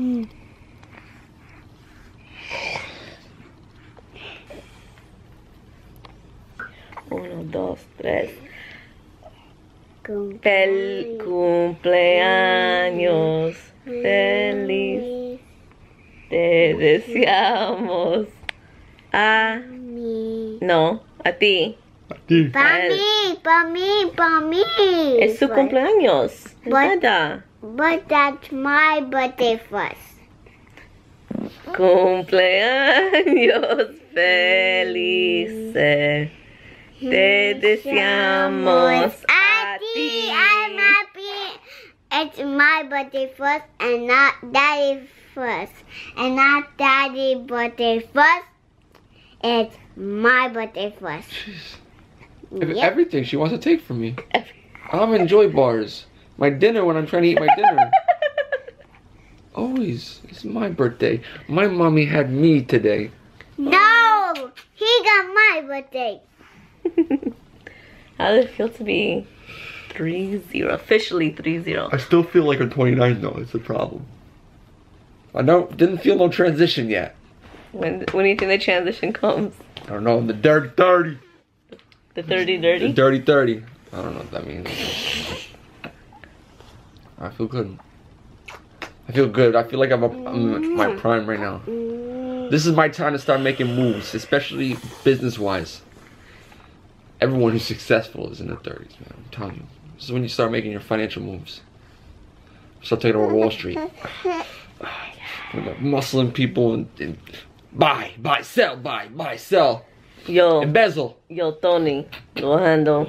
Uno, dos, tres. Cumpleaños, cumpleaños feliz. Te deseamos a mí. No, a ti. A ti. Para mí, para mí, para mí. Es su cumpleaños. Nada. But that's my birthday first. Cumpleaños felices. Te deseamos a ti. I'm happy. It's my birthday first and not daddy first. And not daddy birthday first. It's my birthday first. Yep. Everything she wants to take from me. I'm enjoy bars. My dinner when I'm trying to eat my dinner. Always. It's my birthday. My mommy had me today. No! He got my birthday. How does it feel to be 3-0? Officially 3-0. I still feel like I'm 29 though. It's a problem. I didn't feel no transition yet. When do you think the transition comes? I don't know. The dirty 30. The dirty dirty? The dirty 30. I don't know what that means. I feel good. I feel good. I feel like I'm in my prime right now. This is my time to start making moves, especially business-wise. Everyone who's successful is in their 30s, man. I'm telling you. This is when you start making your financial moves. Start taking over Wall Street. Muscling people and buy, sell, buy, sell. Yo. Embezzle. Yo, Tony. Lo handle.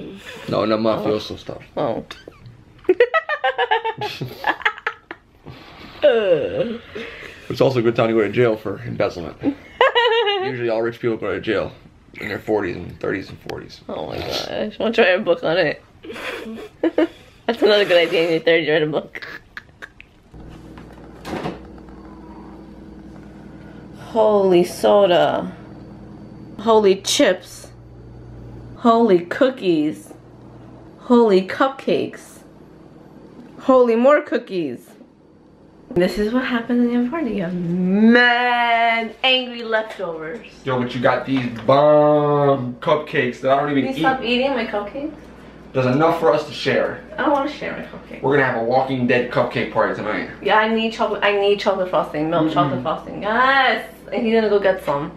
No, not mafioso stuff. Oh. It's also a good time to go to jail for embezzlement. Usually all rich people go to jail in their 40s and 30s and 40s. Oh my gosh, I just want to write a book on it. That's another good idea in your 30s, write a book. Holy soda. Holy chips. Holy cookies. Holy cupcakes. Holy, more cookies. This is what happens in your party. You have mad angry leftovers. Yo, but you got these bomb cupcakes that I don't even eat. Can you stop eating my cupcakes? There's enough for us to share. I don't want to share my cupcakes. We're going to have a Walking Dead cupcake party tonight. Yeah, I need chocolate frosting. Milk chocolate frosting. Yes! And he's going to go get some.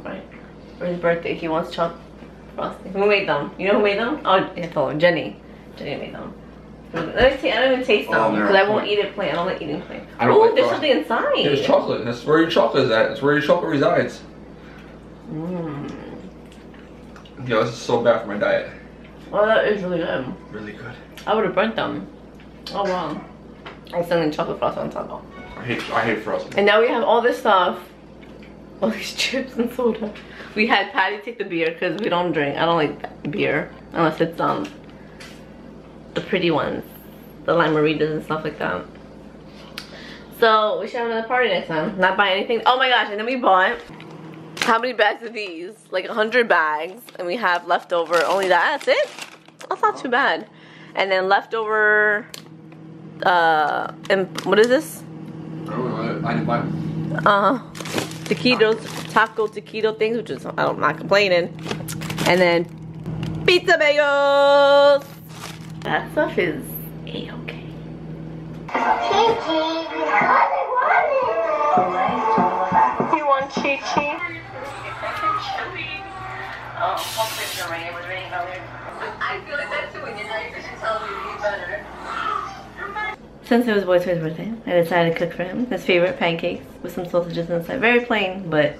Right. For his birthday, he wants chocolate frosting. Who made them? You know who made them? Oh, I told him. Jenny. Jenny made them. Let me see, I don't even taste them because I won't eat it plain. I don't like eating plain. Oh, like there's something inside. There's chocolate. That's where your chocolate is at. It's where your chocolate resides. Yo, this is so bad for my diet. Well, that is really good. Really good. I would have burnt them. Oh wow. I was sending chocolate frost on top though. I hate frosting. And now we have all this stuff. All these chips and soda. We had Patty take the beer because we don't drink. I don't like beer unless it's the pretty ones, the limeritas and stuff like that. So we should have another party next time. Not buy anything. Oh my gosh! And then we bought how many bags of these? Like 100 bags, and we have leftover only that. That's it. That's not too bad. And then leftover. And what is this? I don't know. I didn't buy them. Taquitos, taco taquito things, which is I'm not complaining. And then pizza bagels. That stuff is A-okay. Chi-Chi! You want Chi-Chi? Oh, hopefully it's not raining. It was raining earlier. I feel like that too when you're not because you tell me you need better. Since it was Boy Toy's birthday, I decided to cook for him his favorite pancakes with some sausages inside. Very plain, but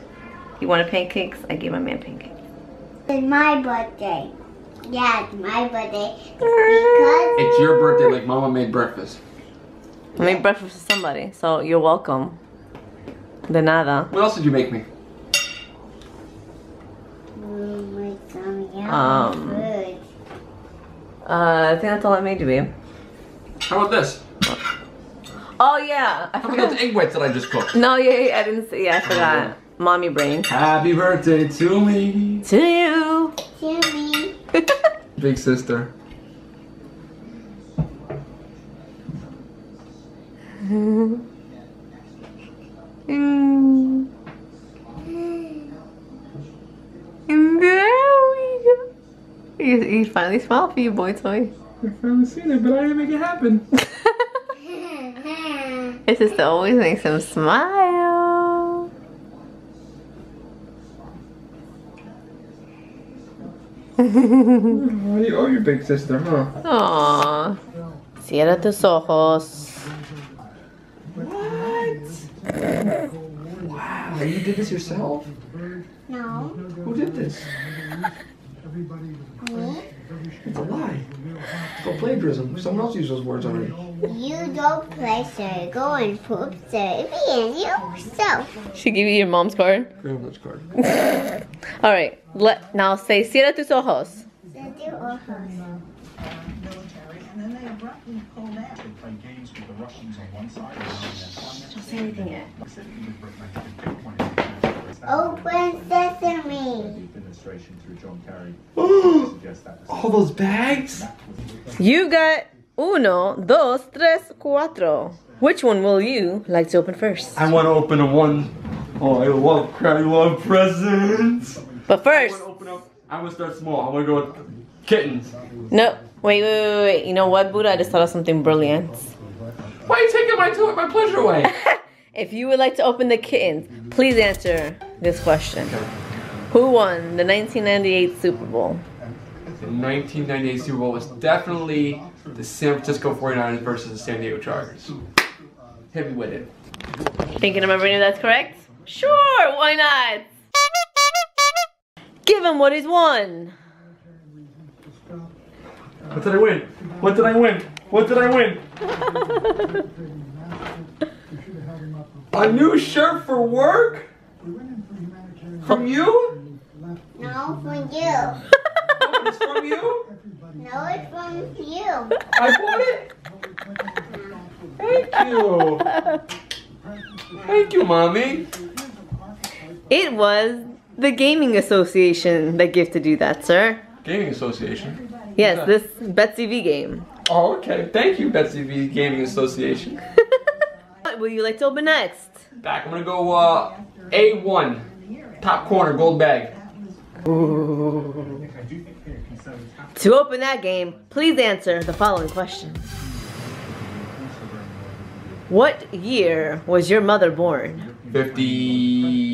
he wanted pancakes. I gave my man pancakes. It's my birthday. Yeah, it's my birthday. Because it's your birthday, like Mama made breakfast. I made breakfast for somebody, so you're welcome. De nada. What else did you make me? Some yummy food. I think that's all I made you, babe. How about this? Oh yeah. How about those egg whites that I just cooked? No, yeah, I didn't see. Yeah, I forgot. Oh, yeah. Mommy brain. Happy birthday to me. To you. To me. Big sister. You finally smiled for you, Boy Toy. I finally seen it, but I didn't make it happen. It just always makes him smile. Oh, you owe your big sister, huh? Aww. Cierra tus ojos. What? Wow, you did this yourself? No. Who did this? Me? It's a lie. It's called plagiarism. Someone else used those words already. You don't play, sir. Go and poop, sir. It be yourself. She gave you your mom's card? Grandma's card. Alright, now say, Cierra tus ojos. Cierra tus ojos. And then they abruptly pulled out. They played games with the Russians on one side. Don't say anything yet. Open sesame. All those bags? You got uno, dos, tres, cuatro. Which one will you like to open first? I want to open a one. Oh, I love presents. But first, I want to start small. I want to go with kittens. No. Wait. You know what, Buddha? I just thought of something brilliant. Why are you taking my pleasure away? If you would like to open the kittens, please answer this question. Who won the 1998 Super Bowl? The 1998 Super Bowl was definitely the San Francisco 49ers versus the San Diego Chargers. Hit me with it. Thinking of remembering that's correct? Sure, why not? Give him what he's won. What did I win? What did I win? What did I win? A new shirt for work? From you? No, from you. Oh, it's from you? No, it's from you. I bought it? Thank you. Thank you, Mommy. It was the Gaming Association that gifted you that, sir. Gaming Association? Yes, yeah. This Betsy V game. Oh, okay. Thank you, Betsy V Gaming Association. What would you like to open next? Back. I'm gonna go A1, top corner, gold bag. Ooh. To open that game, please answer the following questions. What year was your mother born? 50.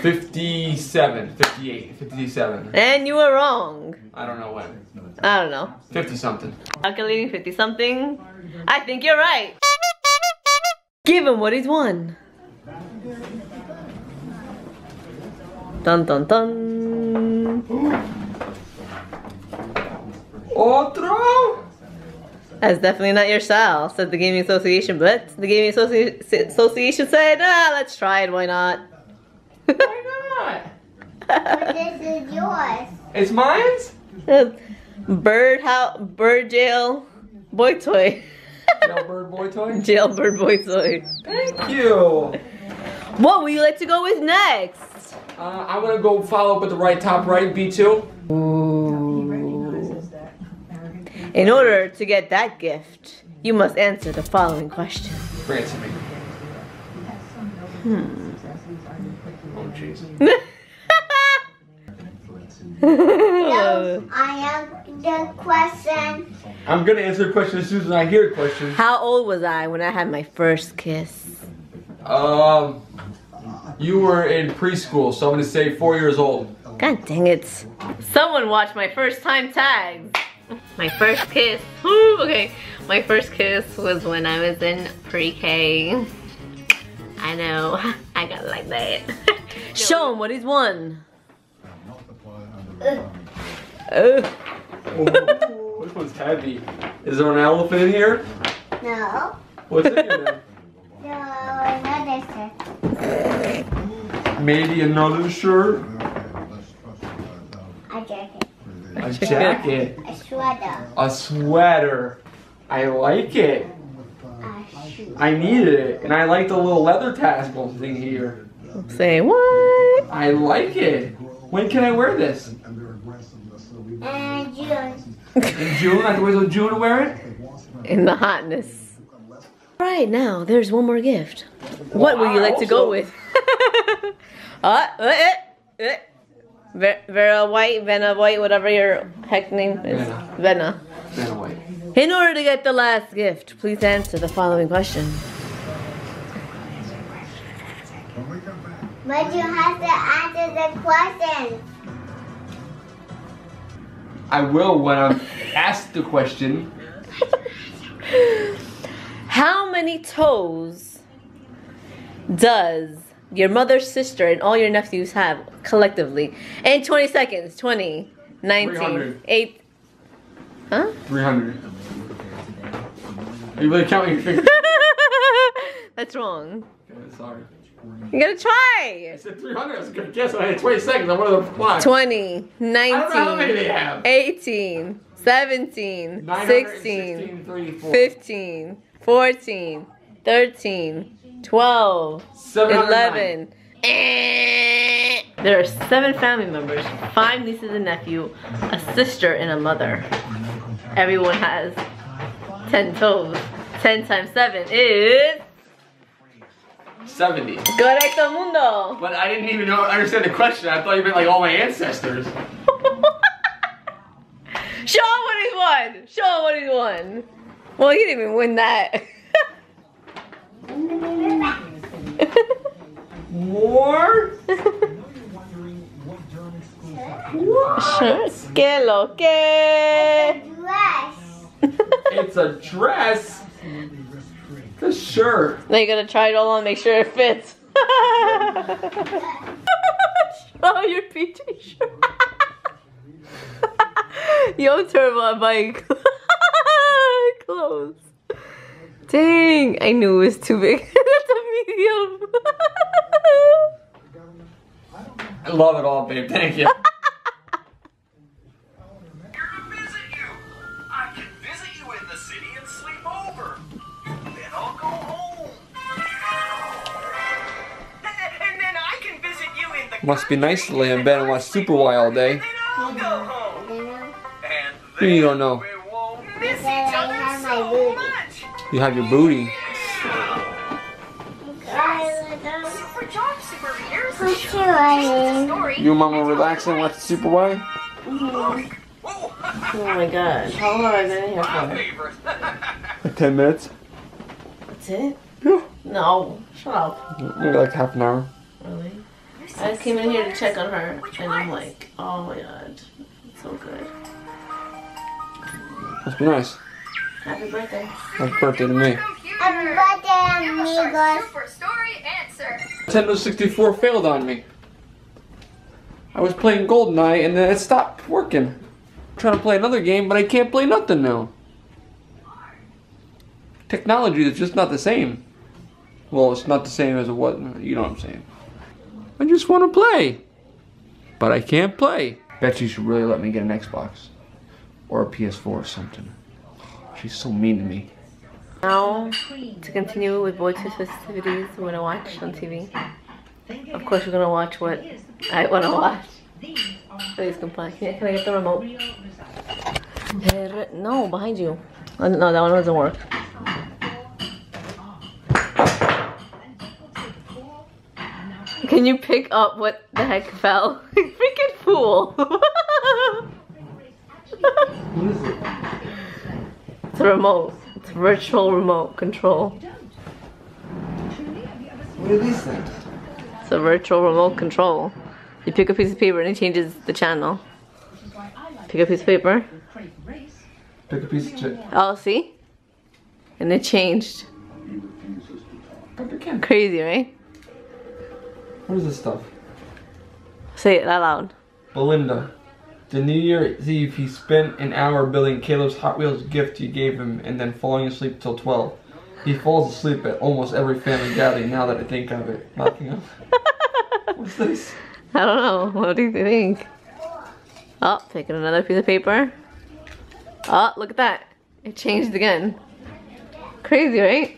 57, 58, 57. And you were wrong. I don't know when. I don't know. 50 something. Calculating 50 something. I think you're right. Give him what he's won. Dun dun dun. Otro? That's definitely not your style, said the Gaming Association, but the Gaming Association said, let's try it, why not? Why not? But this is yours. It's mine? Bird jail boy toy. Jailbird boy toy? Jailbird boy toy. Thank you. What would you like to go with next? I want to go follow up with the right top right, B2. Ooh. In order to get that gift, you must answer the following question. Bring it to me. Oh, jeez. No, I have the question. I'm gonna answer the question as soon as I hear the question. How old was I when I had my first kiss? You were in preschool, so I'm gonna say 4 years old. God dang it. Someone watched my first time tag. My first kiss. Woo, okay. My first kiss was when I was in pre-K. I know. I gotta like that. Show him what he's won. Oh, which one's heavy? Is there an elephant in here? No. What's in here then? No, another shirt. Maybe another shirt? A jacket. A jacket. A sweater. A sweater. I like it. A shoe. I needed it. And I like the little leather tassel thing here. Say what? I like it. When can I wear this? In June. In June? I have to wait till June to wear it? In the hotness. Alright, now there's one more gift. Wow, what would you like to go with? Vera White, whatever your heck name is. Venna. Venna White. In order to get the last gift, please answer the following question. But you have to answer the question. I will when I'm asked the question. How many toes does your mother's sister and all your nephews have collectively? In 20 seconds. 20, 19, 300. 8. Huh? 300. Are you really counting your fingers? That's wrong. Okay, sorry. You gotta try! I said 300, I was a good guess, and I had 20 seconds, I wanted to reply. 20, 19, I don't know how many they have. 18, 17, 16, 15, 14, 13, 12, 11. There are 7 family members, 5 nieces and nephew, a sister and a mother. Everyone has 10 toes. 10 times 7 is... 70. Correcto, mundo. But I didn't even understand the question. I thought you meant like all my ancestors. Show him what he won. Show him what he won. Well, he didn't even win that. War? What? Que lo que? It's a dress. The shirt. Now you gotta try it all on, make sure it fits. Oh, your PT shirt. Yo, turbo bike. Close. Dang, I knew it was too big. That's a medium. I love it all, babe. Thank you. Must be nice to lay in bed and watch Superfly all day. You don't know. You have your booty. You mama relax and watch Superfly? Oh my god. How long have I been here for? Like 10 minutes. That's it? Yeah. No. Shut up. Maybe like half an hour. Really? I just came in here to check on her, and I'm like, oh my god, it's so good. Must be nice. Happy birthday. Happy birthday to me. Happy birthday, amigos. Nintendo 64 failed on me. I was playing GoldenEye, and then it stopped working. I'm trying to play another game, but I can't play nothing now. Technology is just not the same. Well, it's not the same as it was, you know what I'm saying. I just want to play, but I can't play. Betsy should really let me get an Xbox or a PS4 or something. She's so mean to me. Now, to continue with Boy Toy festivities, we're going to watch on TV. Of course, we're going to watch what I want to watch. Please comply. Can I get the remote? No, behind you. Oh, no, that one doesn't work. Can you pick up what the heck fell? Freaking fool! What is it? It's a remote. It's a virtual remote control. What are these things? It's a virtual remote control. You pick a piece of paper and it changes the channel. Pick a piece of paper. Pick a piece of chip. Oh, see? And it changed. Crazy, right? What is this stuff? Say it out loud. Belinda, the New Year's Eve he spent an hour building Caleb's Hot Wheels gift you gave him and then falling asleep till 12. He falls asleep at almost every family gathering now that I think of it. What's this? I don't know. What do you think? Oh, taking another piece of paper. Oh, look at that. It changed again. Crazy, right?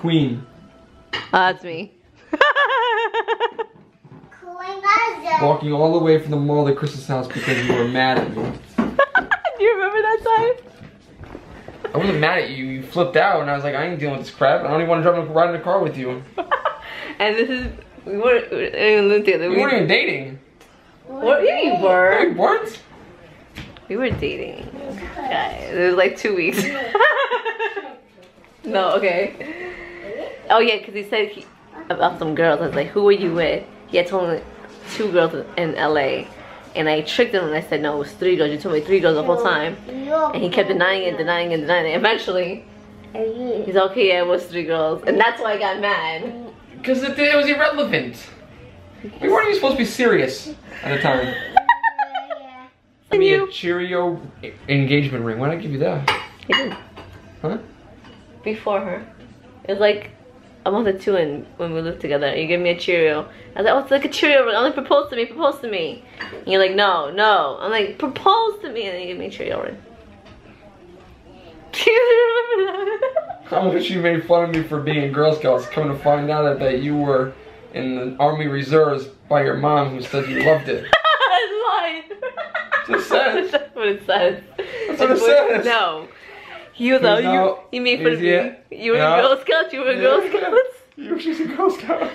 Queen. That's me. Walking all the way from the mall to Chris's house because you were mad at me. Do you remember that life. I wasn't mad at you. You flipped out, and I was like, I ain't dealing with this crap. I don't even want to ride in a car with you. And this is we weren't even dating. What? Yeah, you were. We weren't. We were dating. Guys, it was like 2 weeks. No, okay. Oh yeah, because he said about some girls. I was like, who were you with? He had told me 2 girls in LA. And I tricked him and I said, no, it was 3 girls. You told me 3 girls the whole time. And he kept denying it, denying it, denying it. Eventually, he's like, okay, yeah, it was 3 girls. And that's why I got mad. Because it was irrelevant. We weren't even supposed to be serious at the time. Give me a Cheerio engagement ring. Why did I give you that? He did. Huh? Before her. It was like a month or two in when we lived together. You gave me a Cheerio. I was like, oh, it's like a Cheerio ring. I'm like, propose to me, propose to me. And you're like, no, no. I'm like, propose to me. And then you give me a Cheerio ring. Do you remember that? How much you made fun of me for being in Girl Scouts, coming to find out that you were in the Army Reserves by your mom who said you loved it. It's lying. That's what it says. That's what it says. No. He was out, you made fun of me. You were in Girl Scouts, you were in Girl Scouts. You were just in Girl Scouts.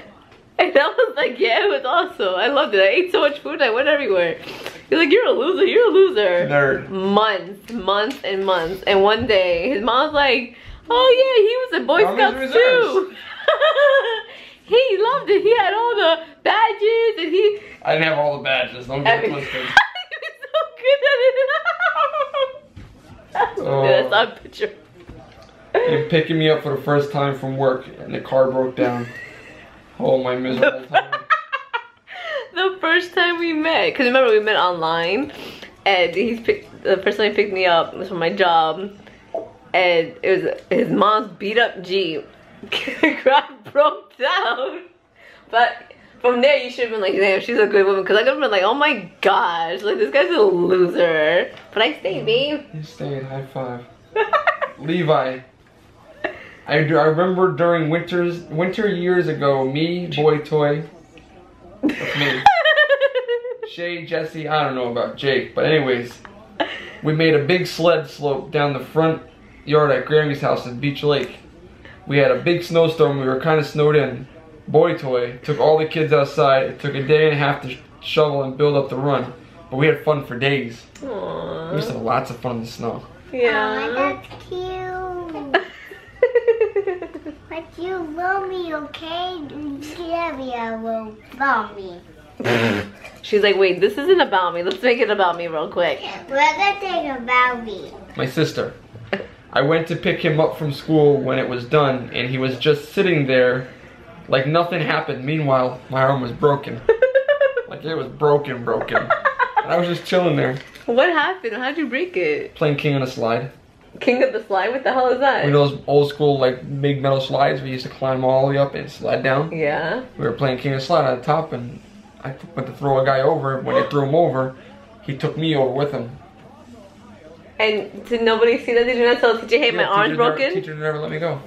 And I was like, yeah, it was awesome. I loved it. I ate so much food, I went everywhere. He's like, you're a loser, you're a loser. Nerd. Months, months and months. And one day, his mom's like, oh yeah, he was a Boy Scout too. He loved it. He had all the badges and he... I didn't have all the badges. Don't get twisted. He was so good at it. That's not a picture. You're picking me up for the first time from work and the car broke down. Oh, my miserable time. The first time we met, because remember we met online, and the first time he picked me up was from my job. And it was his mom's beat up Jeep. Crap broke down. But from there you should have been like, damn, she's a good woman. Because I could have been like, oh my gosh, like this guy's a loser. But I stayed, babe. You stayed, high five. Levi. I remember during winter years ago, me, Boy Toy. That's me. Shay, Jesse, I don't know about Jake, but anyways, we made a big sled slope down the front yard at Grammy's house in Beach Lake. We had a big snowstorm. We were kind of snowed in. Boy Toy took all the kids outside. It took a day and a half to shovel and build up the run, but we had fun for days. Aww. We just had lots of fun in the snow. Yeah. Aww, that's cute. But you love me, okay? Gabby will love me. She's like, wait, this isn't about me. Let's make it about me real quick. We're gonna think about me. My sister. I went to pick him up from school when it was done, and he was just sitting there like nothing happened. Meanwhile, my arm was broken. Like it was broken. And I was just chilling there. What happened? How'd you break it? Playing King on a Slide. King of the Slide? What the hell is that? You know those old school like big metal slides we used to climb all the way up and slide down? Yeah. We were playing King of the Slide on the top, and I went to throw a guy over. When I threw him over, he took me over with him. And did nobody see that? Did you not tell the teacher, hey, yeah, my arm's broken? The teacher never let me go.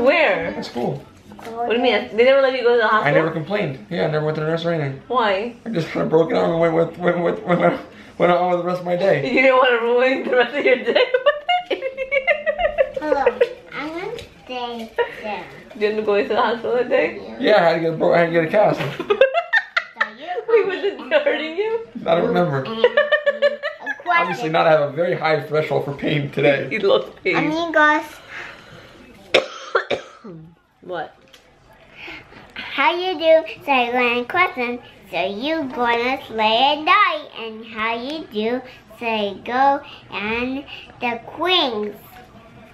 Where? At school. What do you mean? They never let you go to the hospital? I never complained. Yeah, I never went to the nurse or anything. Why? I just had a broken arm and went on with the rest of my day. You didn't want to ruin the rest of your day? Hello, I'm going to stay there. You didn't go into the hospital that day? Yeah, I had to get a cast. Wait, was it hurting you? I don't remember. Obviously not. I have a very high threshold for pain today. You love pain. Amigos. What? How you do say one question, so you gonna slay at night. And how you do say go and the queens.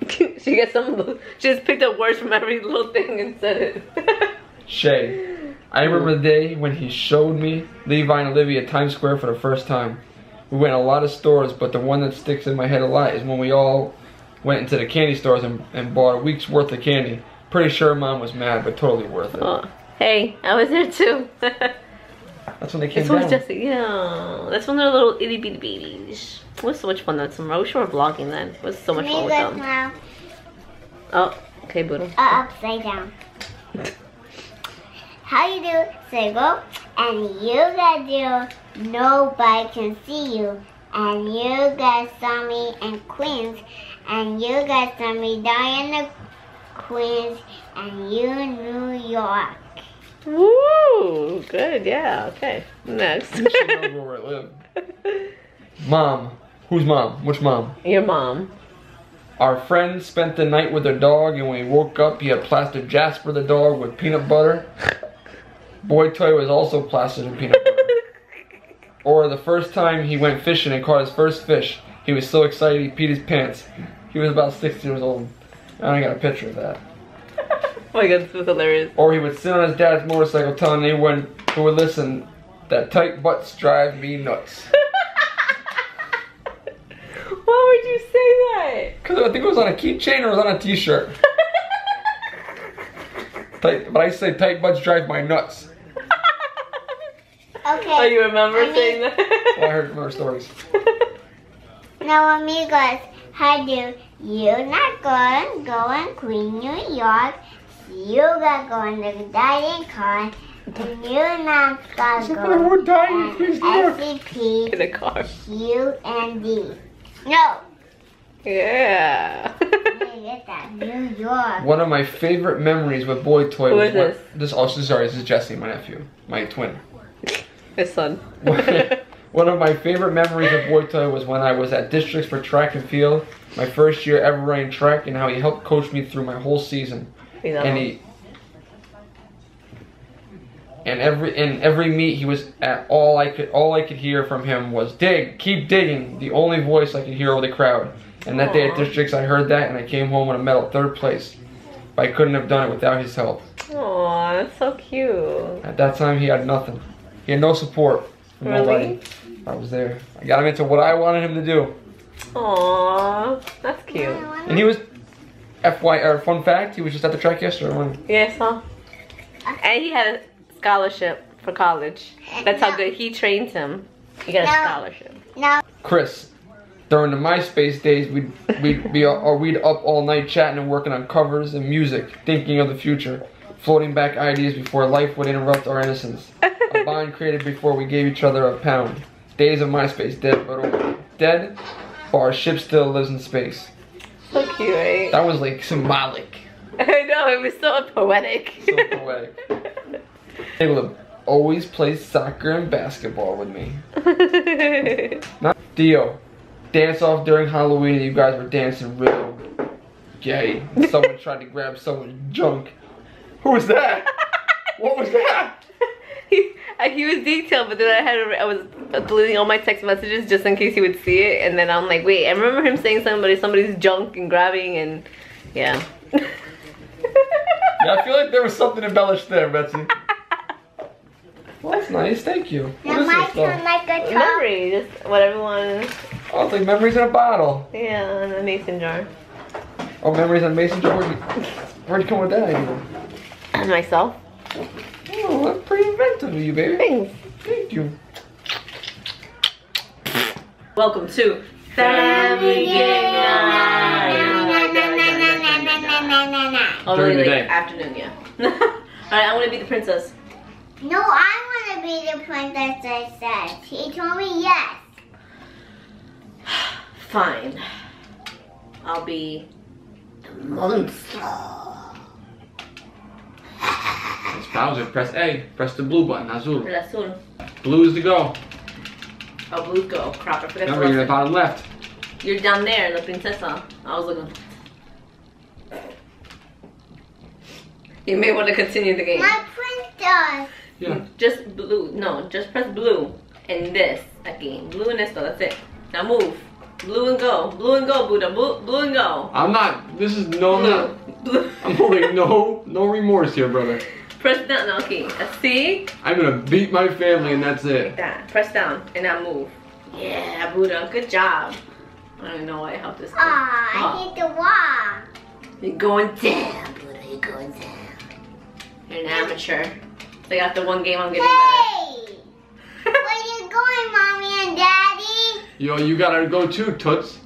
She got some of those. She just picked up words from every little thing and said it. Shay, I remember the day when he showed me Levi and Olivia at Times Square for the first time. We went to a lot of stores, but the one that sticks in my head a lot is when we all went into the candy stores and bought a week's worth of candy. Pretty sure Mom was mad, but totally worth it. Oh, hey, I was there too. That's when they came down. Jesse, yeah. That's when they're little itty bitty babies. It was so much fun that summer. I wish we were vlogging then. It was so much fun with them. Now. Oh, okay, Buddha. Upside down. How you do, Sable? And you gotta do nobody can see you. and you guys saw me in Queens, and you guys saw me down in the Queens, and you New York. Ooh, good, yeah, okay. Next. At least she knows where I live. Mom. Who's mom? Which mom? Your mom. Our friend spent the night with her dog, and when he woke up, he had plastered Jasper the dog with peanut butter. Boy Toy was also plastered in peanut butter. Or the first time he went fishing and caught his first fish, he was so excited he peed his pants. He was about 6 years old. I got a picture of that. Oh my god, this was hilarious. Or he would sit on his dad's motorcycle telling anyone who would listen that tight butts drive me nuts. Why would you say that? Because I think it was on a keychain or it was on a t-shirt. But I say tight butts drive my nuts. Okay. Oh, you remember saying that? Well, I heard more stories. Now, amigos, how do you not go and Queen New York? You got going to the dining car. And you not got going to SCP in the car. U and D. No. Yeah. New York. One of my favorite memories with Boy Toy was this. Oh, sorry, this is Jesse, my nephew, my twin. His son. One of my favorite memories of Boy Toy was when I was at districts for track and field, my first year ever running track, and how he helped coach me through my whole season. You know. And every meet he was at, all I could hear from him was dig, keep digging. The only voice I could hear over the crowd. And that day at districts, I heard that, and I came home with a medal, 3rd place. But I couldn't have done it without his help. Aw, that's so cute. At that time, he had nothing. He had no support from nobody. I was there. I got him into what I wanted him to do. Aw, that's cute. And he was, fun fact, he was just at the track yesterday morning. Yes, huh? And he had a scholarship for college. That's how good he trained him. He got a scholarship. No. Chris. During the MySpace days, we'd up all night chatting and working on covers and music, thinking of the future, floating back ideas before life would interrupt our innocence. A bond created before we gave each other a pound. Days of MySpace, dead but over. Dead, but our ship still lives in space. So cute, right? That was like symbolic. I know, it was so poetic. So poetic. Caleb always plays soccer and basketball with me. Not Theo. Dance off during Halloween, you guys were dancing real gay. Someone tried to grab someone's junk. Who was that? What was that? He was detailed, but then I was deleting all my text messages just in case he would see it, and then I'm like, wait, I remember him saying somebody's junk and grabbing, and yeah. Yeah, I feel like there was something embellished there, Betsy. Well, that's nice, thank you. What is this stuff? Like a memory, just what everyone... Oh, it's like memories in a bottle. Yeah, in a mason jar. Oh, memories in a mason jar? Where'd you come with that idea? Myself. Oh, that's pretty inventive of you, baby. Thanks. Thank you. Welcome to Family Game. Oh, really, like afternoon, yeah. Alright, I want to be the princess. No, I want to be the princess, I said. He told me yes. Fine. I'll be the monster. It's Bowser. Press A. Press the blue button. Azul. Azul. Blue's to go. Oh, blue's go. Crap, I forgot. Remember, you're the bottom left. You're down there, the princessa. I was looking. You may want to continue the game. My princess. Yeah. Just blue. No, just press blue and this again. Blue and this though. That's it. Now move. Blue and go. Blue and go, Buddha. Blue and go. I'm not. This is no. Blue. I'm holding no remorse here, brother. Press down. No, okay. See? I'm gonna beat my family and that's it. Like that. Press down and now move. Yeah, Buddha. Good job. I don't know why I helped this. Aw, I hit the wall. You're going down, Buddha. You're going down. You're an amateur. So I got the one game I'm getting better. Hey! Where you going, mommy and daddy? Yo, you gotta go too, Toots.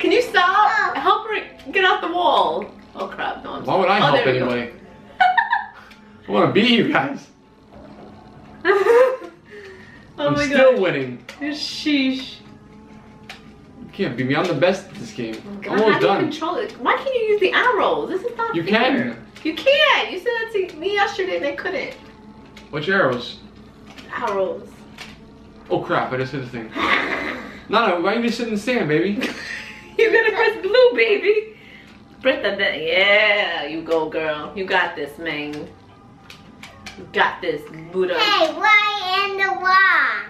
Can you stop? Help her get off the wall. Oh crap, no, I'm sorry. Why would I help anyway? I wanna beat you guys. Oh I'm my still God. Winning. Sheesh. You can't beat me. I'm the best at this game. God, almost done. You control it? Why can't you use the arrow? This is not fair. You can. You said that to me yesterday and I couldn't. Which arrows? Arrows. Oh crap, I just hit the thing. No, why are you just sitting in the sand, baby? You're gonna press blue, baby. Press the thing. Yeah, you go, girl. You got this, man. You got this, Buddha. Hey, why in the wall?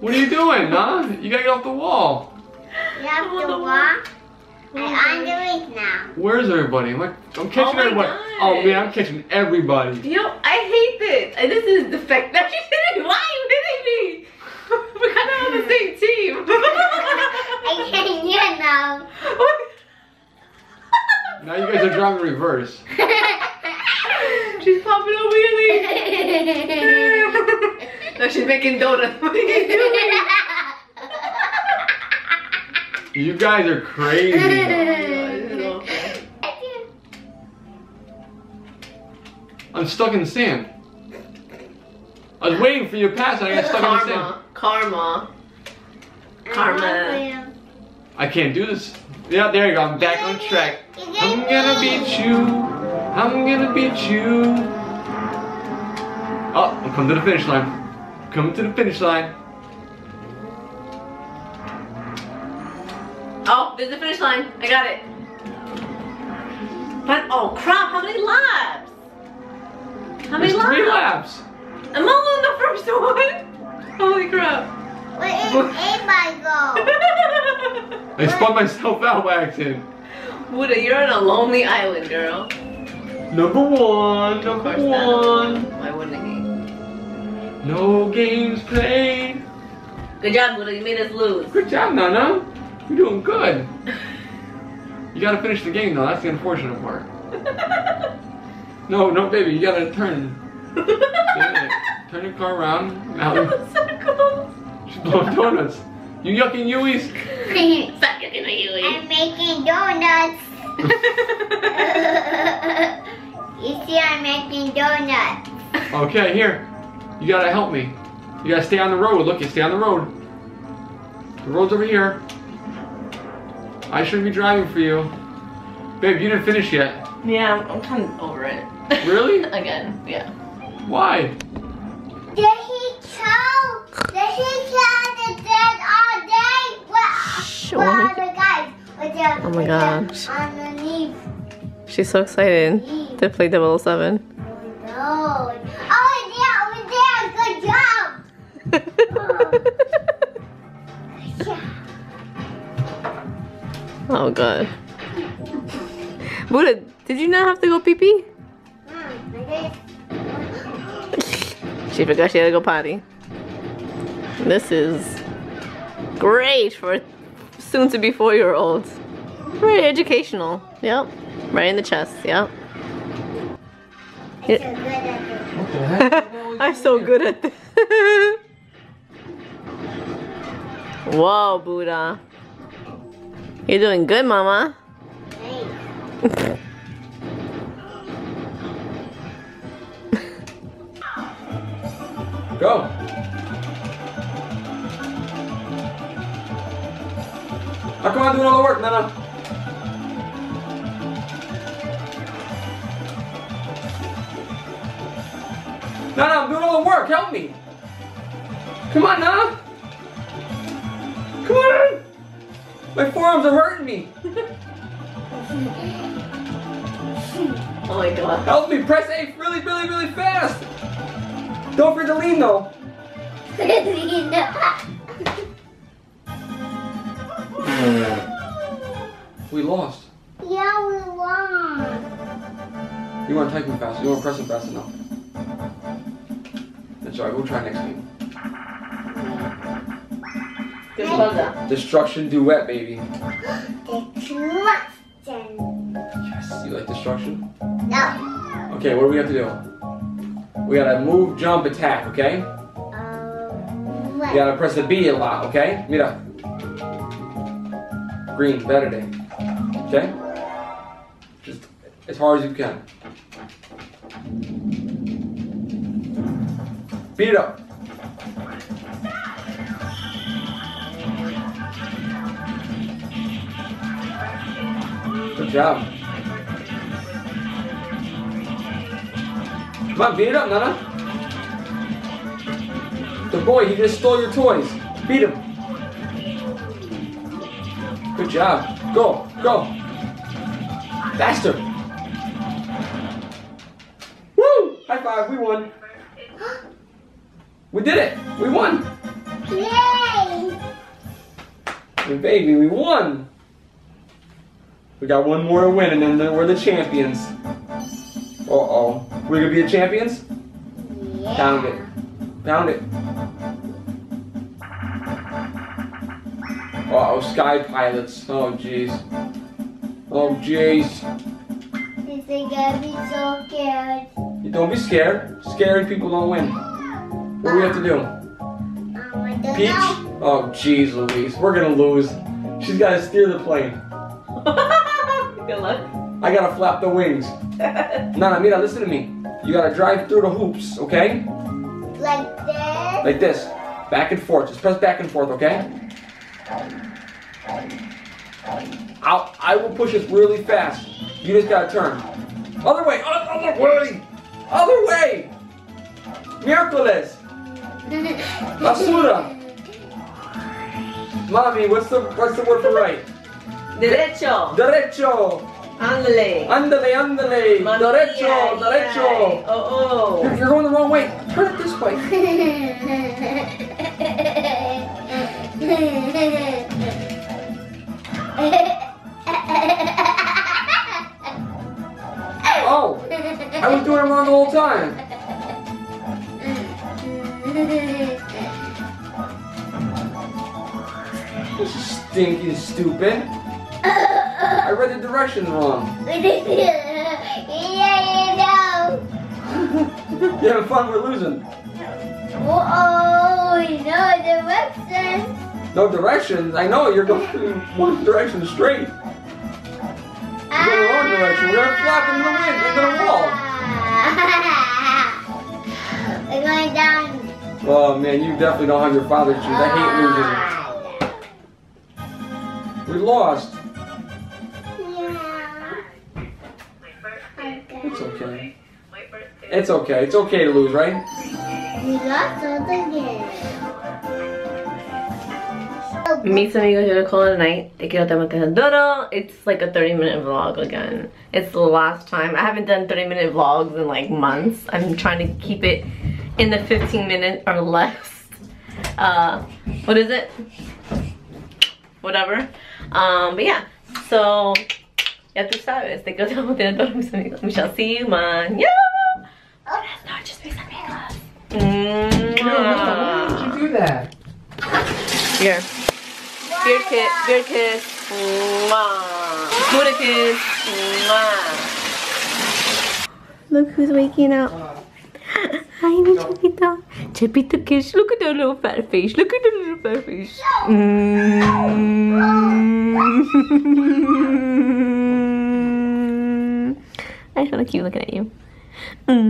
What are you doing, huh? You gotta get off the wall. You have to walk. I'm on the rink now. Where's everybody? I'm catching everybody. God. Oh man, I'm catching everybody. Yo, I hate this. This is the fact that you didn't. Why are you hitting me? We're kind of on the same team. I can't hear now. Now you guys are driving reverse. She's popping a wheelie. No, she's making donuts. What are you doing? You guys are crazy. I'm stuck in the sand. I was waiting for your pass and I got stuck in the sand. Karma. I can't do this. Yeah, there you go. I'm back on track. I'm gonna beat you. I'm gonna beat you. Oh, I'm coming to the finish line. Coming to the finish line. Oh, there's the finish line. I got it. But oh crap, how many laps? How many laps? 3 laps. I'm all on the first one. Holy crap. Where is my go? I spun myself out by accident. Buddha, you're on a lonely island, girl. Number 1. Why wouldn't I? No games played. Good job, Buddha. You made us lose. Good job, Nana. You're doing good. You gotta finish the game though, that's the unfortunate part. No, baby, you gotta turn. Yeah, turn your car around. Circles. She's blowing donuts. You yucking Yui's? Stop yucking the Yui's. I'm making donuts. You see, I'm making donuts. Okay, here. You gotta help me. You gotta stay on the road. Look, you stay on the road. The road's over here. I shouldn't be driving for you. Babe, you didn't finish yet. Yeah, I'm kind of over it. Really? Again, yeah. Why? Did he tell the dad all day? What the guys? Oh my gosh. Underneath. She's so excited to play 007. Oh, no. Oh, yeah, over there. Good job. Oh god. Buddha, did you not have to go pee pee? She forgot she had to go potty. This is great for soon to be 4-year-olds. Very educational. Yep. Right in the chest. Yep. I'm so good at this. Whoa, Buddha. You're doing good, Mama. Nice. Go. How come I'm doing all the work, Nana? Nana, I'm doing all the work. Help me. Come on, Nana. Come on. My forearms are hurting me. Oh my god. Help me, press A really, really, really fast. Don't forget to lean though. We lost. Yeah, we lost. You want to type them fast, you want to press them fast enough. That's alright, we'll try next game. Destruction duet, baby. Destruction. Yes, you like destruction? No. Okay, what do we have to do? We gotta move, jump, attack, okay? You gotta press the B a lot, okay? Mira. Green, better day. Okay? Just as hard as you can. Beat it up. job. Come on, beat it up, Nana. The boy, he just stole your toys. Beat him. Good job. Go, go. Faster. Woo! High five, we won. We did it. We won. Yay! And baby, we won. We got one more win and then we're the champions. Uh-oh. We're going to be the champions? Yeah. Pound it. Pound it. Uh-oh, Sky Pilots. Oh, jeez. Oh, jeez. This is gonna be so scared. You don't be scared. Scared people don't win. What do we have to do? Peach? Oh, jeez, Louise. We're going to lose. She's got to steer the plane. Good luck. I got to flap the wings. Nana, Mira, listen to me. You got to drive through the hoops, okay? Like this? Like this. Back and forth. Just press back and forth, okay? I will push this really fast. You just got to turn. Other way. Other way. Other way. Miércoles. Basura. Mommy, what's the word for right? Derecho. Derecho. Andale. Andale, andale. Derecho, derecho. Oh, oh. You're going the wrong way. Turn it this way. Oh, I was doing it wrong the whole time. This is stinking stupid. I read the directions wrong. Yeah, you know. You having fun? We're losing. Oh, no directions. No directions? I know, you're going one direction straight. You're going the wrong direction. We're flopping the wind into the wall. We're going down. Oh man, you definitely don't have your father's shoes. I hate losing. We lost. It's okay. It's okay. It's okay to lose, right? We lost again. Mis amigos, yo les call it a night. Te quiero, te amo, te adoro. It's like a 30-minute vlog again. It's the last time. I haven't done 30-minute vlogs in like months. I'm trying to keep it in the 15-minute or less. What is it? Whatever. But yeah. So. Ya tú sabes, te quiero, te amo, te adoro, mis amigos. We shall see you, man. Yeah. Buenas noches, mis amigos. Why did you do that? Here. Beard kiss. Beard kiss. Booty kiss. Look who's waking up. Hi, mi Chepito. Chepito kiss. Look at the little fat face. Look at the little fat face. I feel like you looking at you. Yeah.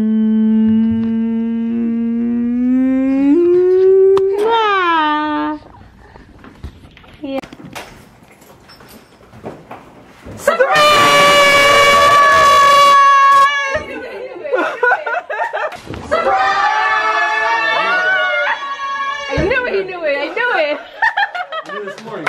Surprise! Surprise! I knew it. I knew it. I knew it. I knew this morning.